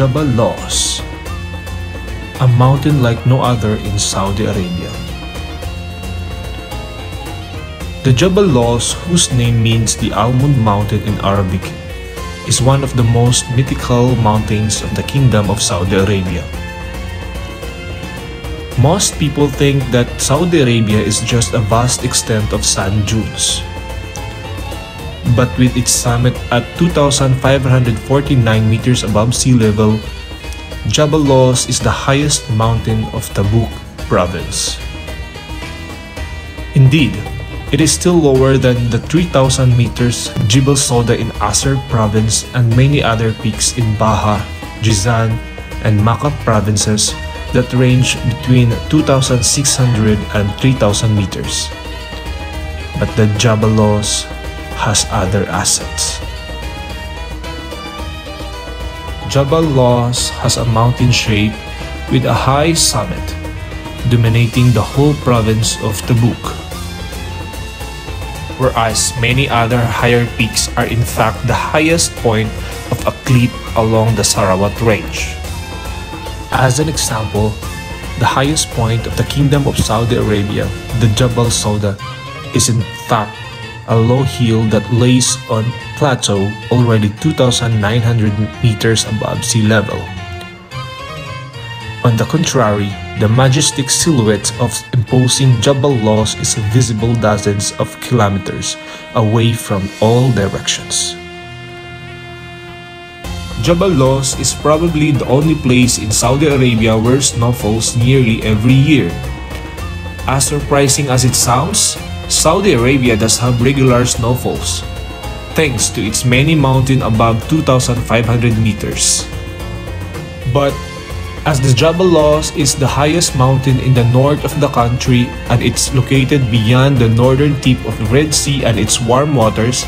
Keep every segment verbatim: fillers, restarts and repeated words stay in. Jabal Al Lawz, a mountain like no other in Saudi Arabia. The Jabal Al Lawz, whose name means the Almond Mountain in Arabic, is one of the most mythical mountains of the Kingdom of Saudi Arabia. Most people think that Saudi Arabia is just a vast extent of sand dunes. But with its summit at two thousand five hundred forty-nine meters above sea level, Jabal Al Lawz is the highest mountain of Tabuk province. Indeed, it is still lower than the three thousand meters Jabal Sawda in Asir province and many other peaks in Baha, Jizan, and Makkah provinces that range between two thousand six hundred and three thousand meters. But the Jabal Al Lawz has other assets. Jabal Al Lawz has a mountain shape with a high summit, dominating the whole province of Tabuk, whereas many other higher peaks are in fact the highest point of a cliff along the Sarawat Range. As an example, the highest point of the Kingdom of Saudi Arabia, the Jabal Sawda, is in fact a low hill that lays on a plateau already two thousand nine hundred meters above sea level. On the contrary, the majestic silhouette of imposing Jabal Al Lawz is visible dozens of kilometers away from all directions. Jabal Al Lawz is probably the only place in Saudi Arabia where snow falls nearly every year. As surprising as it sounds, Saudi Arabia does have regular snowfalls, thanks to its many mountains above two thousand five hundred meters. But as the Jabal Al Lawz is the highest mountain in the north of the country and it's located beyond the northern tip of the Red Sea and its warm waters,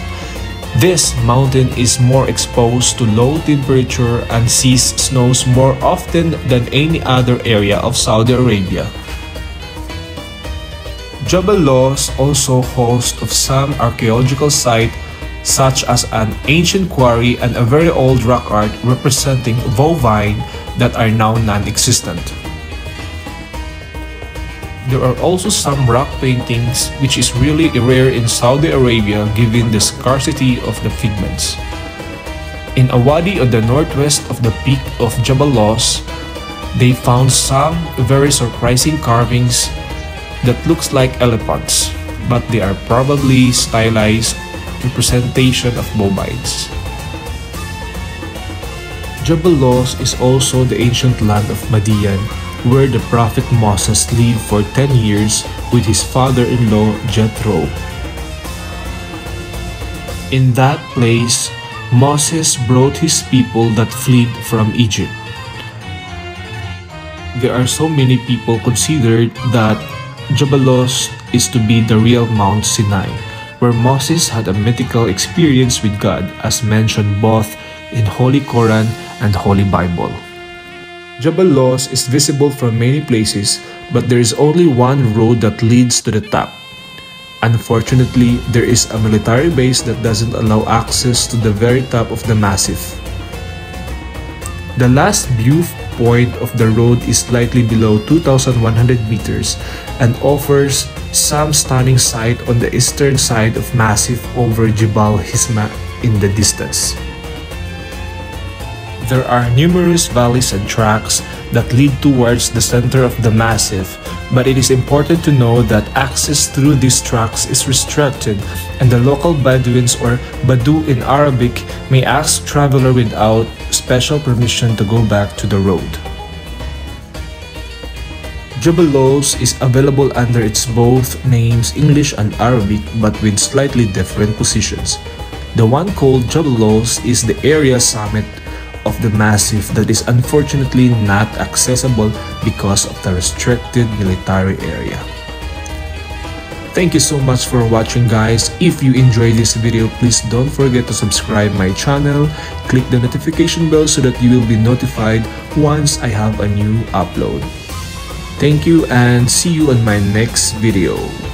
this mountain is more exposed to low temperature and sees snows more often than any other area of Saudi Arabia. Jabal Al Lawz also hosts of some archaeological sites such as an ancient quarry and a very old rock art representing bovine that are now non-existent. There are also some rock paintings, which is really rare in Saudi Arabia given the scarcity of the pigments. In a wadi on the northwest of the peak of Jabal Al Lawz, they found some very surprising carvings that looks like elephants, but they are probably stylized representation of bovines. Jabal Al Lawz is also the ancient land of Midian, where the prophet Moses lived for ten years with his father-in-law Jethro. In that place, Moses brought his people that fled from Egypt. There are so many people considered that Jabal Al Lawz is to be the real Mount Sinai, where Moses had a mythical experience with God as mentioned both in Holy Quran and Holy Bible. Jabal Al Lawz is visible from many places, but there is only one road that leads to the top. Unfortunately, there is a military base that doesn't allow access to the very top of the massif. The last viewpoint of the road is slightly below two thousand one hundred meters and offers some stunning sight on the eastern side of massif over Jebal Hisma in the distance. There are numerous valleys and tracks that lead towards the center of the massif, but it is important to know that access through these tracks is restricted and the local Bedouins or Badu in Arabic may ask travelers without special permission to go back to the road. Jabal Al Lawz is available under its both names English and Arabic but with slightly different positions. The one called Jabal Al Lawz is the area summit of the massif that is unfortunately not accessible because of the restricted military area. Thank you so much for watching, guys. If you enjoyed this video, please don't forget to subscribe my channel, click the notification bell so that you will be notified once I have a new upload. Thank you and see you on my next video.